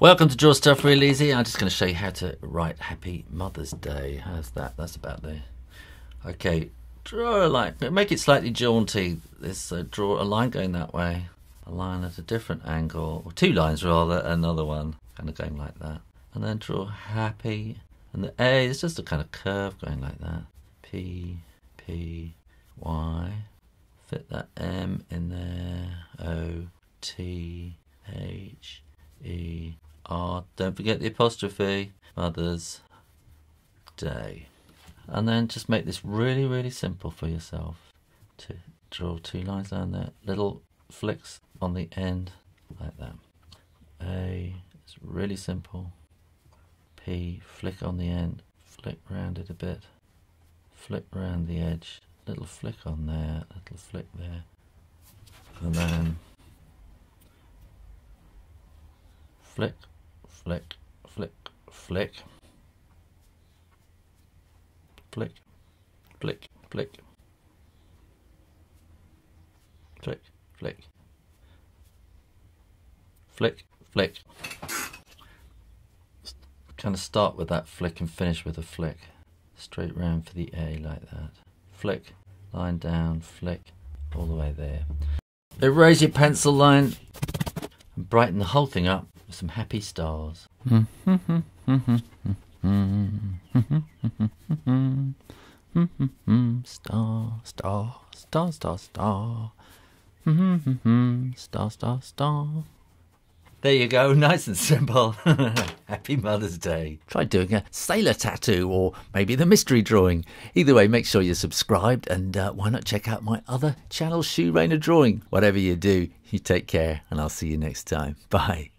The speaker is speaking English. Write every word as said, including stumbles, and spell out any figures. Welcome to Draw Stuff Real Easy. I'm just going to show you how to write Happy Mother's Day. How's that? That's about there. Okay, draw a line. Make it slightly jaunty. This uh, draw a line going that way, a line at a different angle, or two lines rather, another one, kind of going like that. And then draw Happy, and the A is just a kind of curve going like that. P, P, Y. Fit that M in there. O, T, H, E, R. Don't forget the apostrophe. Mother's Day. And then just make this really, really simple for yourself. To draw two lines down there, little flicks on the end, like that. A, it's really simple. P, flick on the end, flick round it a bit, flick round the edge, little flick on there, little flick there, and then flick, flick, flick, flick, flick, flick, flick, flick, flick, flick, flick. Kind of start with that flick and finish with a flick. Straight round for the A like that. Flick, line down, flick, all the way there. Erase your pencil line and brighten the whole thing up with some happy stars. Star, star, star, star, star. Star, star, star. There you go, nice and simple. Happy Mother's Day. Try doing a sailor tattoo or maybe the mystery drawing. Either way, make sure you're subscribed and uh, why not check out my other channel, Shoe Rainer Drawing. Whatever you do, you take care and I'll see you next time. Bye.